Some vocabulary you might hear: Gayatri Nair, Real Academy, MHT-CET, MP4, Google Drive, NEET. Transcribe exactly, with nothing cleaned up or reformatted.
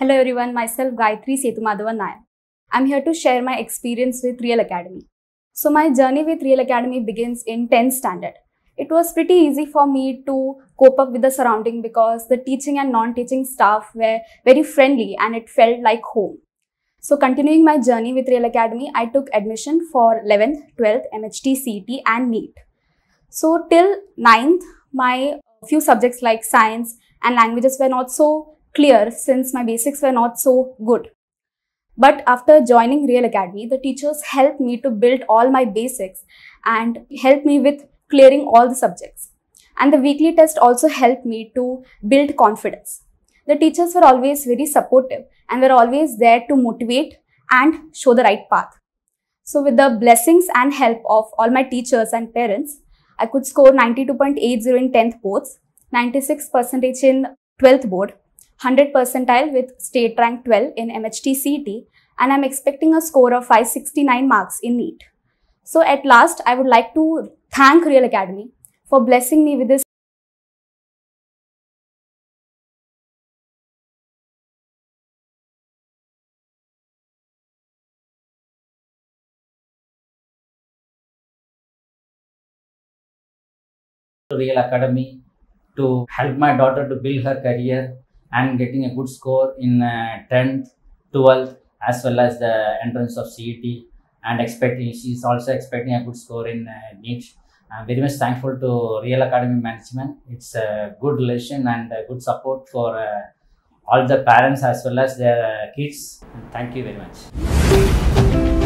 Hello everyone, myself Gayatri Nair. I'm here to share my experience with Real Academy. So my journey with Real Academy begins in tenth standard. It was pretty easy for me to cope up with the surrounding because the teaching and non-teaching staff were very friendly and it felt like home. So continuing my journey with Real Academy, I took admission for eleventh, twelfth, M H T C E T and NEET. So till ninth, my few subjects like science and languages were not so clear since my basics were not so good. But after joining Real Academy, the teachers helped me to build all my basics and helped me with clearing all the subjects. And the weekly test also helped me to build confidence. The teachers were always very supportive and were always there to motivate and show the right path. So with the blessings and help of all my teachers and parents, I could score ninety-two point eight zero in tenth boards, ninety-six percent in twelfth board, one hundred percentile with state rank twelve in M H T C E T, and I'm expecting a score of five sixty-nine marks in NEET. So at last, I would like to thank Real Academy for blessing me with this Real Academy to help my daughter to build her career and getting a good score in uh, tenth, twelfth as well as the entrance of C E T, and expecting she is also expecting a good score in uh, NEET. I'm very much thankful to Real Academy management. It's a good relation and a good support for uh, all the parents as well as their uh, kids. Thank you very much.